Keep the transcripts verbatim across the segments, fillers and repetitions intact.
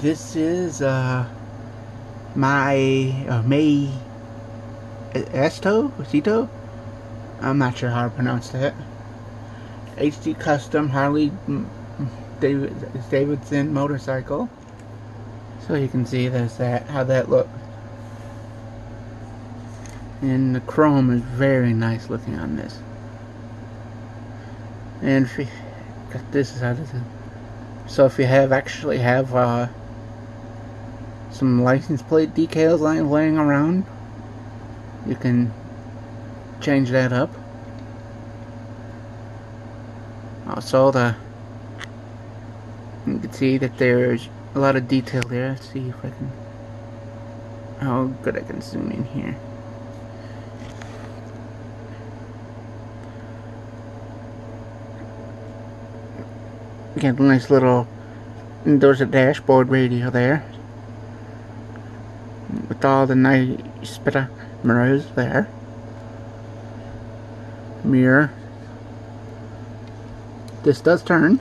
this is uh, my uh, May Estocito? I'm not sure how to pronounce that. H D Custom Harley Davidson motorcycle. So you can see there's that, how that looks. And the chrome is very nice looking on this. And if you, this is how this is. So if you have actually have uh, some license plate decals lying, laying around, you can change that up. Also, the you can see that there's a lot of detail there. Let's see if I can. How good I can zoom in here. Got a nice little, there's a dashboard radio there with all the nice spitter mirrors there, mirror. This does turn,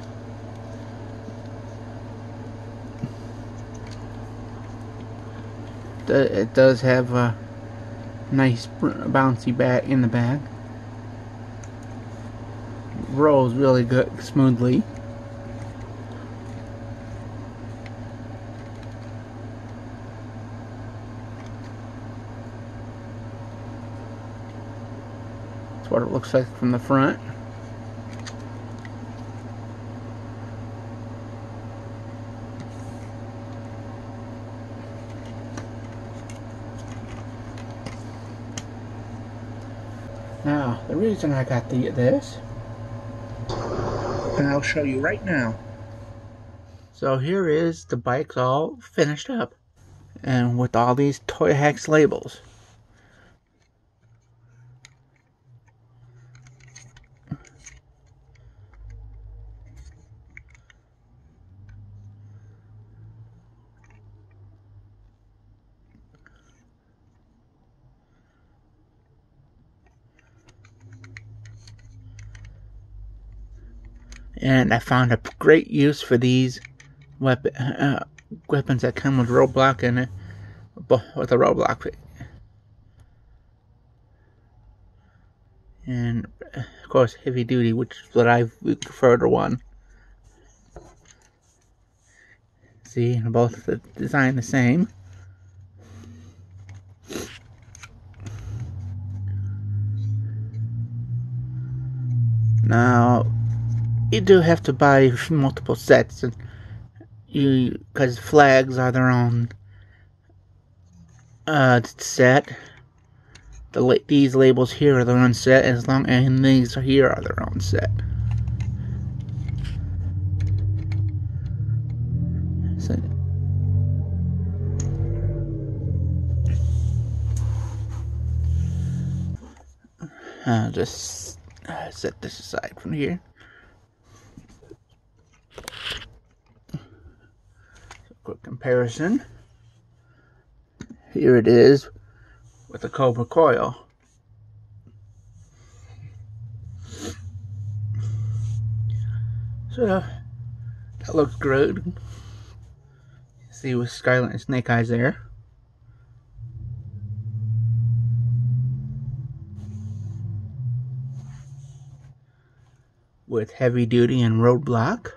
it does have a nice bouncy bat in the back, it rolls really good, smoothly. What it looks like from the front. Now, the reason I got the this, and I'll show you right now. So here is the bike's all finished up, and with all these Toy Hacks labels. And I found a great use for these weapon, uh, weapons that come with Roadblock in it, with a Roadblock. And of course, Heavy Duty, which is what I prefer to one. See, both the design the same. Now, you do have to buy multiple sets, and you because flags are their own uh, set. The la these labels here are their own set, as long and these here are their own set. So, I'll just set this aside from here. Quick comparison. Here it is with the Corbo Carl. So that looks good. See with Scarlett and Snake Eyes there. With Heavy Duty and Roadblock.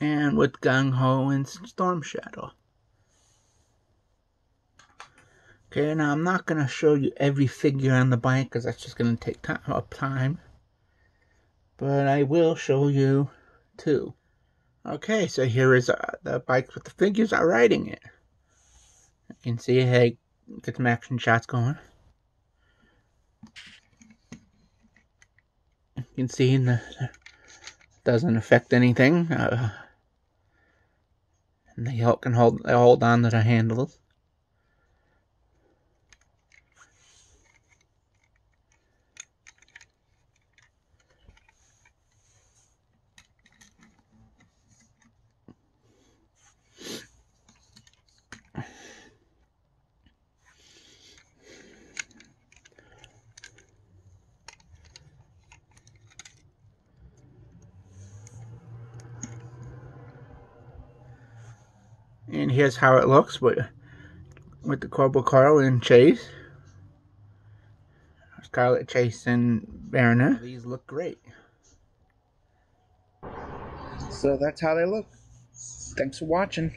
And with Gung-Ho and Storm Shadow. Okay, now I'm not going to show you every figure on the bike because that's just going to take time, up time. But I will show you two. Okay, so here is uh, the bike with the figures are riding it. You can see, hey, get some action shots going. You can see in the, the doesn't affect anything. Uh, And they can hold, they hold on to the handles. And here's how it looks with, with the Corbo Carl and Chase. Scarlett, Chase, and Baroness. These look great. So that's how they look. Thanks for watching.